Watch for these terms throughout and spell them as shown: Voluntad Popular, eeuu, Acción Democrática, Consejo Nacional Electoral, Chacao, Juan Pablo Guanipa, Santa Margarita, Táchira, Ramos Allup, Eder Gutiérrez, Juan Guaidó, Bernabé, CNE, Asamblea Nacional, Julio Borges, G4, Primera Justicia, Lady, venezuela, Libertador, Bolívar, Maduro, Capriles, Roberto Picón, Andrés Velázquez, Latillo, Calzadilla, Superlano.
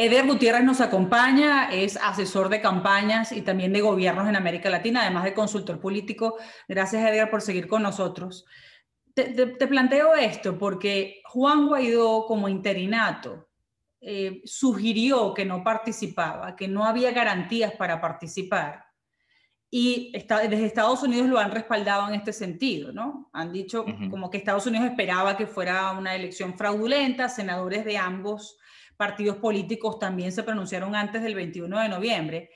Eder Gutiérrez nos acompaña, es asesor de campañas y también de gobiernos en América Latina, además de consultor político. Gracias, Eder, por seguir con nosotros. Te planteo esto porque Juan Guaidó, como interinato, sugirió que no participaba, que no había garantías para participar. Y desde Estados Unidos lo han respaldado en este sentido, ¿no? Han dicho como que Estados Unidos esperaba que fuera una elección fraudulenta, senadores de ambos partidos políticos también se pronunciaron antes del 21 de noviembre,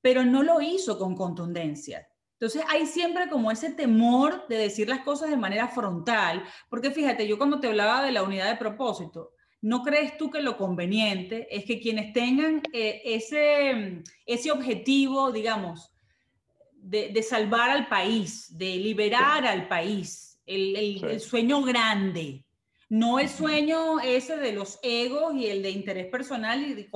pero no lo hizo con contundencia. Entonces hay siempre como ese temor de decir las cosas de manera frontal, porque fíjate, yo cuando te hablaba de la unidad de propósito, ¿no crees tú que lo conveniente es que quienes tengan ese objetivo, digamos, de salvar al país, de liberar al país, el sueño grande, no el sueño ese de los egos y el de interés personal y de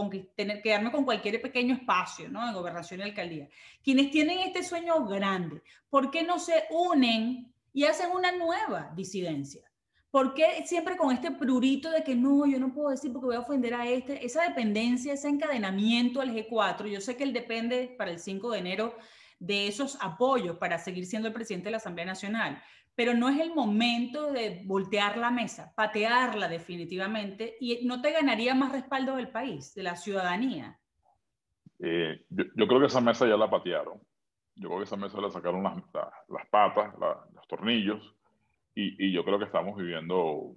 quedarme con cualquier pequeño espacio, ¿no? En gobernación y alcaldía. Quienes tienen este sueño grande, ¿por qué no se unen y hacen una nueva disidencia? ¿Por qué siempre con este prurito de que no, yo no puedo decir porque voy a ofender a este? Esa dependencia, ese encadenamiento al G4, yo sé que él depende para el 5 de enero de esos apoyos para seguir siendo el presidente de la Asamblea Nacional, pero no es el momento de voltear la mesa, patearla definitivamente, y no te ganaría más respaldo del país, de la ciudadanía. Yo creo que esa mesa ya la patearon. Yo creo que esa mesa la sacaron las patas, los tornillos. Y yo creo que estamos viviendo,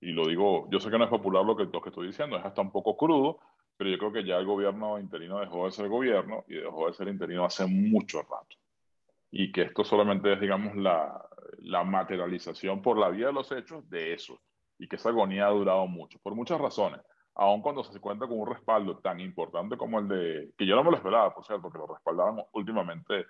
y lo digo, yo sé que no es popular lo que estoy diciendo, es hasta un poco crudo, pero yo creo que ya el gobierno interino dejó de ser gobierno y dejó de ser interino hace mucho rato. Y que esto solamente es, digamos, la materialización por la vía de los hechos de eso. Y que esa agonía ha durado mucho, por muchas razones. Aun cuando se cuenta con un respaldo tan importante como el de, que yo no me lo esperaba, por cierto, porque lo respaldaban últimamente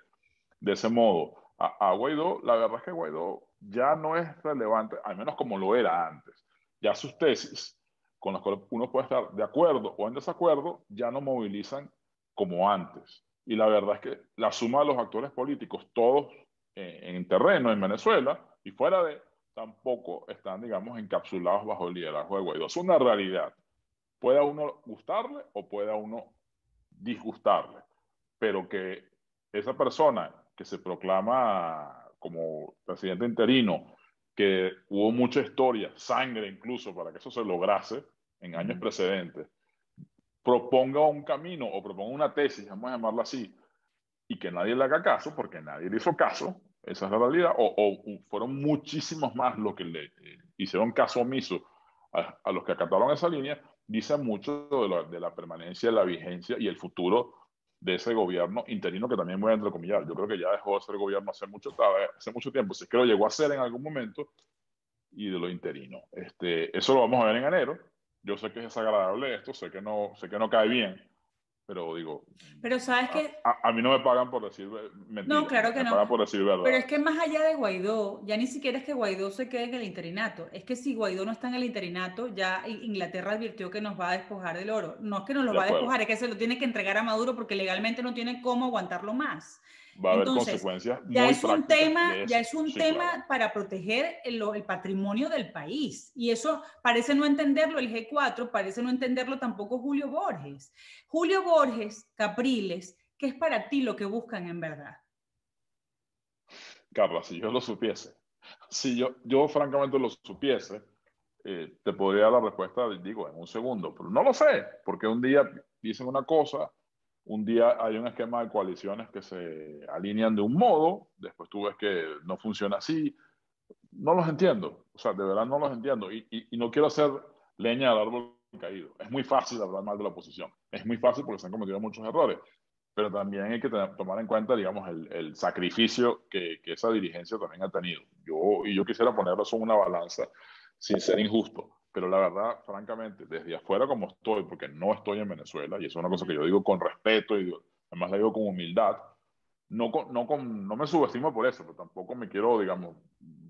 de ese modo. A Guaidó, la verdad es que Guaidó ya no es relevante, al menos como lo era antes. Ya sus tesis, con las cuales uno puede estar de acuerdo o en desacuerdo, ya no movilizan como antes. Y la verdad es que la suma de los actores políticos, todos en terreno, en Venezuela, y fuera de, tampoco están, digamos, encapsulados bajo el liderazgo de Guaidó. Es una realidad. Puede a uno gustarle o puede a uno disgustarle, pero que esa persona que se proclama como presidente interino, que hubo mucha historia, sangre incluso, para que eso se lograse en años precedentes, proponga un camino o proponga una tesis, vamos a llamarla así, y que nadie le haga caso, porque nadie le hizo caso, esa es la realidad, o fueron muchísimos más los que le hicieron caso omiso a los que acataron esa línea, dice mucho de la permanencia, la vigencia y el futuro de ese gobierno interino, que también voy a entrecomillar. Yo creo que ya dejó de ser gobierno hace mucho tiempo, si es que lo llegó a ser en algún momento, y de lo interino. Eso lo vamos a ver en enero. Yo sé que es desagradable esto, sé que no cae bien, pero digo... Pero sabes que... A mí no me pagan por decir mentiras. No, claro que no. Me pagan por decir verdad. Pero es que más allá de Guaidó, ya ni siquiera es que Guaidó se quede en el interinato. Es que si Guaidó no está en el interinato, ya Inglaterra advirtió que nos va a despojar del oro. No es que nos lo va a despojar, es que se lo tiene que entregar a Maduro porque legalmente no tiene cómo aguantarlo más. Va a haber consecuencias muy prácticas. Ya es un tema para proteger el patrimonio del país. Y eso parece no entenderlo el G4, parece no entenderlo tampoco Julio Borges. Julio Borges, Capriles, ¿qué es para ti lo que buscan en verdad? Carla, si yo lo supiese, si yo francamente lo supiese, te podría dar la respuesta, digo, en un segundo, pero no lo sé, porque un día dicen una cosa. Un día hay un esquema de coaliciones que se alinean de un modo, después tú ves que no funciona así. No los entiendo, o sea, de verdad no los entiendo. Y no quiero hacer leña al árbol caído. Es muy fácil hablar mal de la oposición. Es muy fácil porque se han cometido muchos errores. Pero también hay que tomar en cuenta, digamos, el sacrificio que esa dirigencia también ha tenido. Yo quisiera poner eso en una balanza sin ser injusto. Pero la verdad, francamente, desde afuera como estoy, porque no estoy en Venezuela, y eso es una cosa que yo digo con respeto y además la digo con humildad, no me subestimo por eso, pero tampoco me quiero, digamos,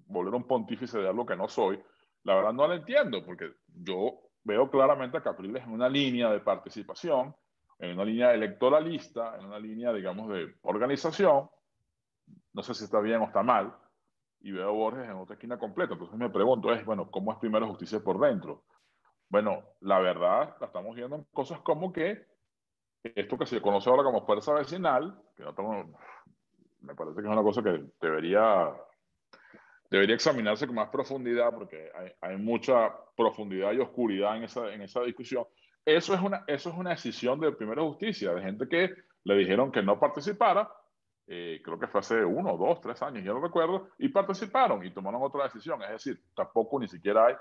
volver un pontífice de algo que no soy. La verdad no la entiendo, porque yo veo claramente a Capriles en una línea de participación, en una línea electoralista, en una línea, digamos, de organización. No sé si está bien o está mal. Y veo a Borges en otra esquina completa. Entonces me pregunto, bueno, ¿cómo es Primera Justicia por dentro? Bueno, la verdad, la estamos viendo en cosas como que esto que se conoce ahora como fuerza vecinal, que no tengo, me parece que es una cosa que debería examinarse con más profundidad, porque hay mucha profundidad y oscuridad en esa discusión. Eso es una decisión de Primera Justicia, de gente que le dijeron que no participara, creo que fue hace 1, 2, 3 años, yo no recuerdo, y participaron y tomaron otra decisión. Es decir, tampoco ni siquiera hay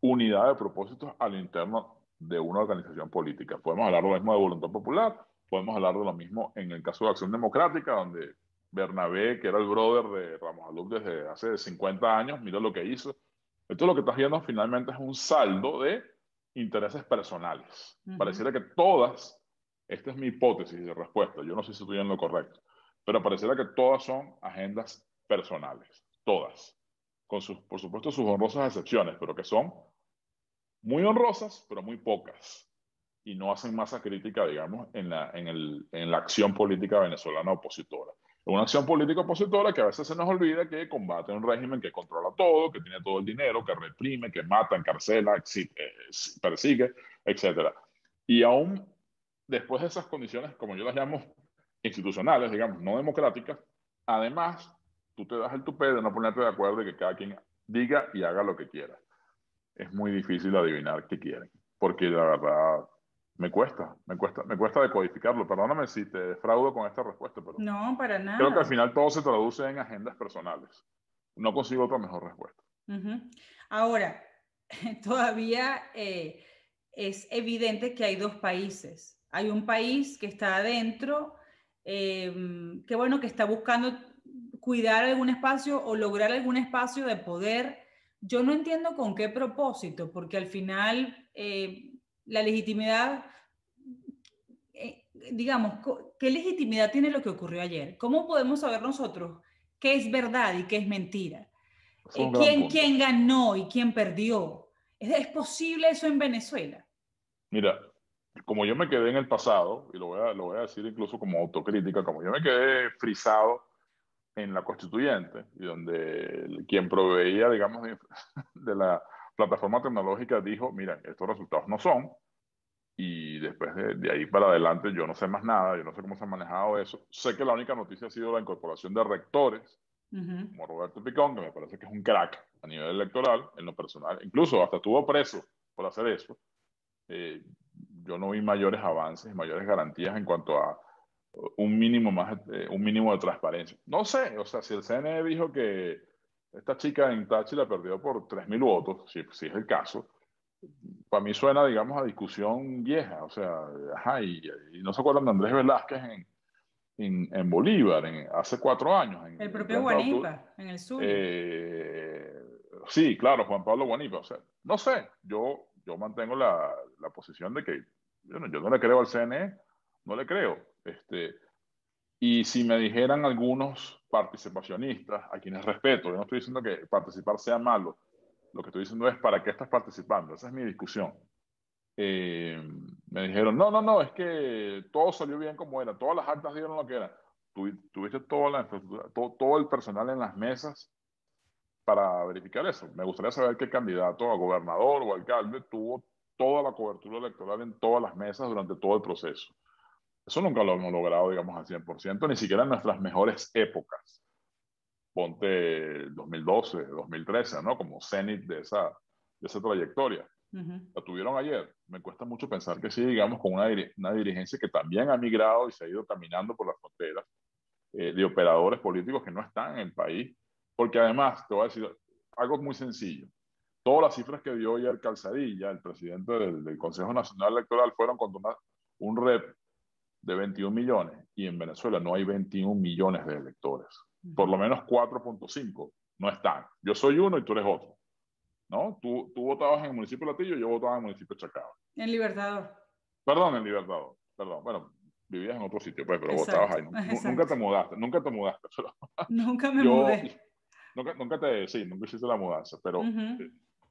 unidad de propósitos al interno de una organización política. Podemos hablar de lo mismo de Voluntad Popular, podemos hablar de lo mismo en el caso de Acción Democrática, donde Bernabé, que era el brother de Ramos Allup desde hace 50 años, mira lo que hizo. Esto lo que estás viendo finalmente es un saldo de intereses personales. Uh-huh. Pareciera que todas, esta es mi hipótesis de respuesta, yo no sé si estoy en lo correcto, pero pareciera que todas son agendas personales, todas. Con sus, por supuesto, sus honrosas excepciones, pero que son muy honrosas, pero muy pocas. Y no hacen masa crítica, digamos, en la acción política venezolana opositora. Una acción política opositora que a veces se nos olvida que combate un régimen que controla todo, que tiene todo el dinero, que reprime, que mata, encarcela, persigue, etc. Y aún después de esas condiciones, como yo las llamo, institucionales, digamos, no democráticas, además tú te das el tupé de no ponerte de acuerdo y que cada quien diga y haga lo que quiera. Es muy difícil adivinar qué quieren, porque la verdad... Me cuesta decodificarlo. Perdóname si te defraudo con esta respuesta, pero no, para nada. Creo que al final todo se traduce en agendas personales. No consigo otra mejor respuesta. Uh-huh. Ahora, todavía es evidente que hay dos países. Hay un país que está adentro, que bueno, que está buscando cuidar algún espacio o lograr algún espacio de poder. Yo no entiendo con qué propósito, porque al final... la legitimidad, digamos, ¿qué legitimidad tiene lo que ocurrió ayer? ¿Cómo podemos saber nosotros qué es verdad y qué es mentira? ¿Quién ganó y quién perdió? ¿Es posible eso en Venezuela? Mira, como yo me quedé en el pasado, y lo voy a decir incluso como autocrítica, como yo me quedé frisado en la Constituyente, y donde quien proveía, digamos, de la plataforma tecnológica dijo, mira, estos resultados no son, y después de ahí para adelante yo no sé más nada, yo no sé cómo se ha manejado eso. Sé que la única noticia ha sido la incorporación de rectores, uh-huh, como Roberto Picón, que me parece que es un crack a nivel electoral, en lo personal, incluso hasta estuvo preso por hacer eso. Yo no vi mayores avances, mayores garantías en cuanto a un mínimo de transparencia. No sé, o sea, si el CNE dijo que esta chica en Táchira perdió por 3.000 votos, si es el caso, para mí suena, digamos, a discusión vieja. O sea, ajá, y no se acuerdan de Andrés Velázquez en Bolívar, hace 4 años. El propio Guanipa, en el sur. Sí, claro, Juan Pablo Guanipa. O sea, no sé, yo mantengo la posición de que yo no le creo al CNE, no le creo. Y si me dijeran algunos participacionistas, a quienes respeto, yo no estoy diciendo que participar sea malo, lo que estoy diciendo es para qué estás participando, esa es mi discusión. Me dijeron, no, es que todo salió bien como era, todas las actas dieron lo que eran. Tuviste toda la infraestructura, todo el personal en las mesas para verificar eso. Me gustaría saber qué candidato a gobernador o alcalde tuvo toda la cobertura electoral en todas las mesas durante todo el proceso. Eso nunca lo hemos logrado, digamos, al 100%, ni siquiera en nuestras mejores épocas. Ponte 2012, 2013, ¿no? Como cenit de esa trayectoria. Uh-huh. La tuvieron ayer. Me cuesta mucho pensar que sí, digamos, con una dirigencia que también ha migrado y se ha ido caminando por las fronteras de operadores políticos que no están en el país. Porque además, te voy a decir algo muy sencillo. Todas las cifras que dio ayer Calzadilla, el presidente del Consejo Nacional Electoral, fueron contra un rep de 21 millones, y en Venezuela no hay 21 millones de electores. Por lo menos 4.5 no están. Yo soy uno y tú eres otro, ¿no? Tú votabas en el municipio de Latillo, yo votaba en el municipio de Chacao. En Libertador. Bueno, vivías en otro sitio, pues, pero exacto, votabas ahí. Nunca te mudaste. Pero nunca me mudé. Nunca hiciste la mudanza, pero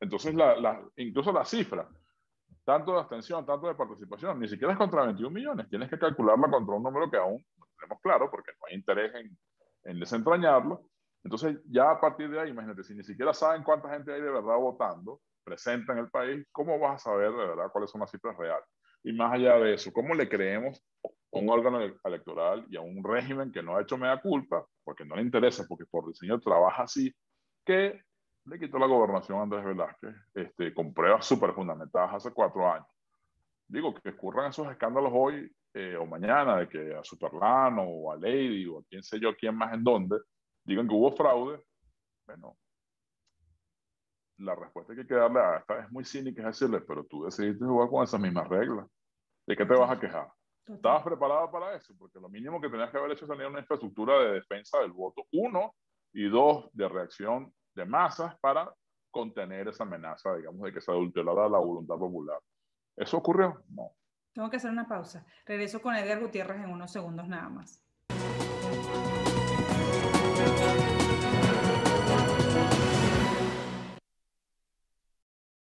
entonces incluso la cifra, tanto de abstención, tanto de participación, ni siquiera es contra 21 millones. Tienes que calcularla contra un número que aún no tenemos claro, porque no hay interés en desentrañarlo. Entonces, ya a partir de ahí, imagínate, si ni siquiera saben cuánta gente hay de verdad votando, presente en el país, ¿cómo vas a saber de verdad cuáles son las cifras reales? Y más allá de eso, ¿cómo le creemos a un órgano electoral y a un régimen que no ha hecho mea culpa, porque no le interesa, porque por diseño trabaja así, que le quitó la gobernación a Andrés Velázquez, con pruebas súper fundamentadas hace 4 años? Digo, que ocurran esos escándalos hoy o mañana, de que a Superlano o a Lady o a quién sé yo, quién más en dónde, digan que hubo fraude. Bueno, la respuesta que hay que darle a esta es muy cínica, es decirle, pero tú decidiste jugar con esas mismas reglas. ¿De qué te vas a quejar? ¿Estabas preparada para eso? Porque lo mínimo que tenías que haber hecho es tener una infraestructura de defensa del voto, 1, y 2, de reacción de masas para contener esa amenaza, digamos, de que se adulterara la voluntad popular. ¿Eso ocurrió? No. Tengo que hacer una pausa. Regreso con Eder Gutiérrez en unos segundos nada más.